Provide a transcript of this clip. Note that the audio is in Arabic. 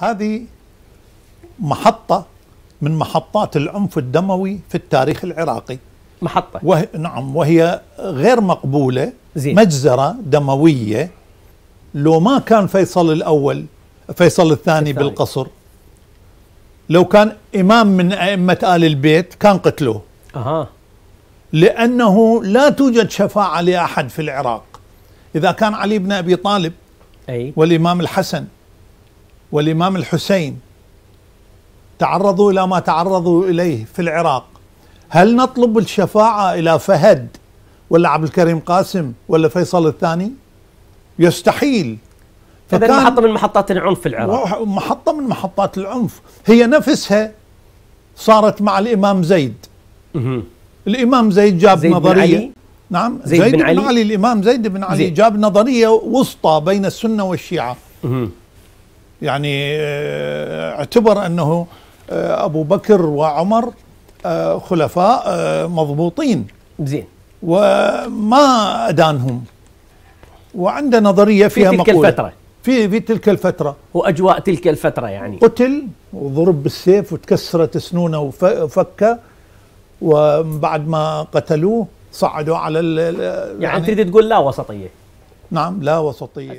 هذه محطة من محطات العنف الدموي في التاريخ العراقي. محطة وهي نعم، وهي غير مقبولة. مجزرة دموية. لو ما كان فيصل الثاني بالقصر، لو كان إمام من أئمة آل البيت كان قتلوه. لأنه لا توجد شفاعة لأحد في العراق. إذا كان علي بن أبي طالب والإمام الحسن والإمام الحسين تعرضوا إلى ما تعرضوا إليه في العراق، هل نطلب الشفاعة إلى فهد ولا عبد الكريم قاسم ولا فيصل الثاني؟ يستحيل. فكان محطة من محطات العنف في العراق، محطة من محطات العنف. هي نفسها صارت مع الإمام زيد. الإمام زيد جاب نظرية، نعم، زيد بن علي الإمام زيد بن علي جاب نظرية وسطى بين السنة والشيعة. يعني اعتبر أنه أبو بكر وعمر خلفاء مضبوطين، زين، وما أدانهم، وعنده نظرية فيها مقولة في تلك الفترة وأجواء تلك الفترة. يعني قتل وضرب بالسيف وتكسرت أسنونه وفكه، وبعد ما قتلوه صعدوا على يعني تريد تقول لا وسطية. نعم، لا وسطية.